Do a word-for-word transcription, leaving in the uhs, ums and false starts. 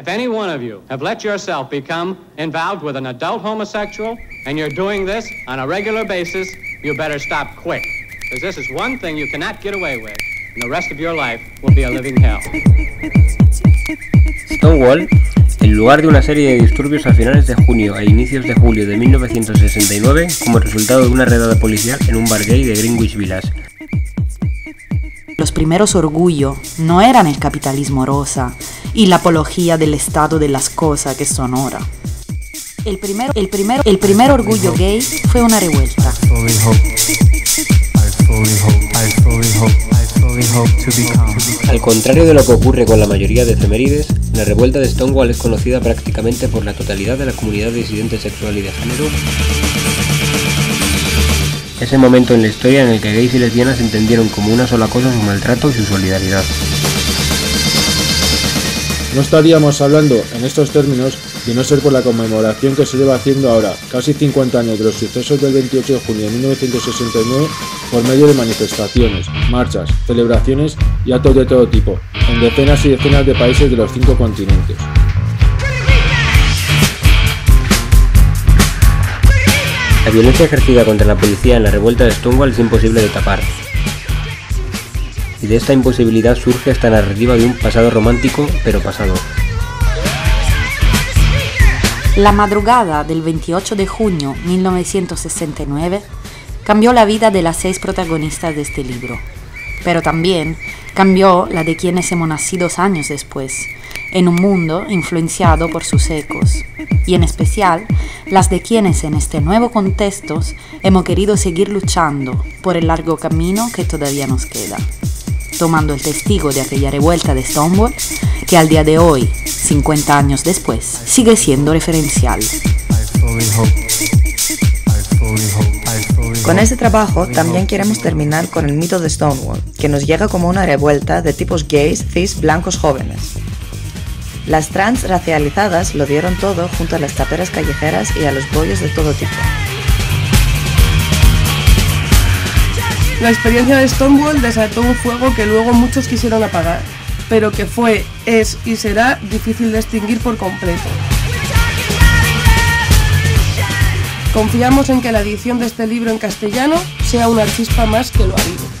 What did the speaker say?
If any one of you have let yourself become involved with an adult homosexual and you're doing this on a regular basis, you better stop quick. Because this is one thing you cannot get away with, and the rest of your life will be a living hell. Stonewall, en lugar de una serie de disturbios a finales de junio e inicios de julio de mil novecientos sesenta y nueve, como resultado de una redada policial en un bar gay de Greenwich Village. Los primeros Orgullo no eran el capitalismo rosa y la apología del estado de las cosas que son ahora. El primer, el primer, el primer Orgullo gay fue una revuelta. Al contrario de lo que ocurre con la mayoría de efemérides, la revuelta de Stonewall es conocida prácticamente por la totalidad de la comunidad disidente sexual y de género. Ese momento en la historia en el que gays y lesbianas entendieron como una sola cosa su maltrato y su solidaridad. No estaríamos hablando en estos términos de no ser por la conmemoración que se lleva haciendo ahora, casi cincuenta años de los sucesos del veintiocho de junio de mil novecientos sesenta y nueve, por medio de manifestaciones, marchas, celebraciones y actos de todo tipo, en decenas y decenas de países de los cinco continentes. La violencia ejercida contra la policía en la revuelta de Stonewall es imposible de tapar. Y de esta imposibilidad surge esta narrativa de un pasado romántico, pero pasado. La madrugada del veintiocho de junio de mil novecientos sesenta y nueve cambió la vida de las seis protagonistas de este libro, pero también cambió la de quienes hemos nacido dos años después, en un mundo influenciado por sus ecos, y en especial las de quienes en este nuevo contexto hemos querido seguir luchando por el largo camino que todavía nos queda, tomando el testigo de aquella revuelta de Stonewall que al día de hoy, cincuenta años después, sigue siendo referencial. Con este trabajo también queremos terminar con el mito de Stonewall, que nos llega como una revuelta de tipos gays, cis, blancos jóvenes. Las trans racializadas lo dieron todo junto a las taperas callejeras y a los bollos de todo tipo. La experiencia de Stonewall desató un fuego que luego muchos quisieron apagar, pero que fue, es y será difícil de extinguir por completo. Confiamos en que la edición de este libro en castellano sea una chispa más que lo ha habido.